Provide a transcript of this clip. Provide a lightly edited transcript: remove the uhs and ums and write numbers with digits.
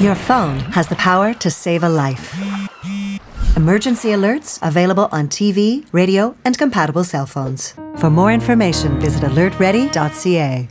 Your phone has the power to save a life. Emergency alerts available on TV, radio, and compatible cell phones. For more information, visit alertready.ca.